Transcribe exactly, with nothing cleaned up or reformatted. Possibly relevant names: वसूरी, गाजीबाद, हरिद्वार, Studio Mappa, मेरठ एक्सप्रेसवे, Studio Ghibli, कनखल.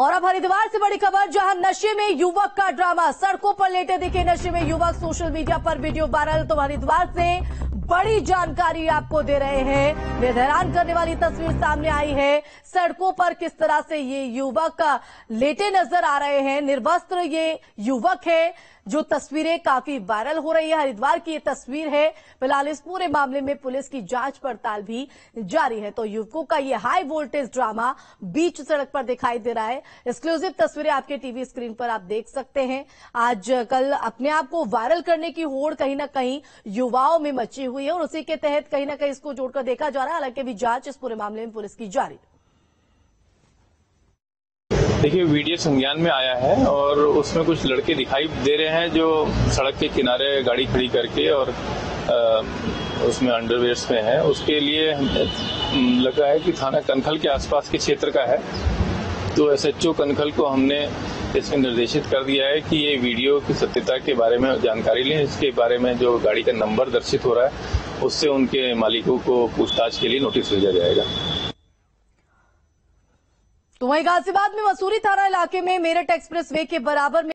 और अब हरिद्वार से बड़ी खबर, जहां नशे में युवक का ड्रामा। सड़कों पर लेटे दिखे नशे में युवक, सोशल मीडिया पर वीडियो वायरल। तो हरिद्वार से बड़ी जानकारी आपको दे रहे हैं। बेहद हैरान करने वाली तस्वीर सामने आई है। सड़कों पर किस तरह से ये युवक लेटे नजर आ रहे हैं। निर्वस्त्र ये युवक है, जो तस्वीरें काफी वायरल हो रही है। हरिद्वार की ये तस्वीर है। फिलहाल इस पूरे मामले में पुलिस की जांच पड़ताल भी जारी है। तो युवकों का ये हाई वोल्टेज ड्रामा बीच सड़क पर दिखाई दे रहा है। एक्सक्लूसिव तस्वीरें आपके टीवी स्क्रीन पर आप देख सकते हैं। आज कल अपने आप को वायरल करने की होड़ कहीं ना कहीं युवाओं में मची हुई है और उसी के तहत कहीं ना कहीं इसको जोड़कर देखा जा रहा है। हालांकि अभी जांच इस पूरे मामले में पुलिस की जारी। देखिए, वीडियो संज्ञान में आया है और उसमें कुछ लड़के दिखाई दे रहे हैं जो सड़क के किनारे गाड़ी खड़ी करके और आ, उसमें अंडरवेयर्स में है। उसके लिए लगा है कि थाना कनखल के आसपास के क्षेत्र का है। तो एस एच ओ कनखल को हमने इसमें निर्देशित कर दिया है कि ये वीडियो की सत्यता के बारे में जानकारी लें। इसके बारे में जो गाड़ी का नंबर दर्शित हो रहा है उससे उनके मालिकों को पूछताछ के लिए नोटिस भेजा जाएगा। तो वहीं गाजीबाद में वसूरी थाना इलाके में मेरठ एक्सप्रेसवे के बराबर में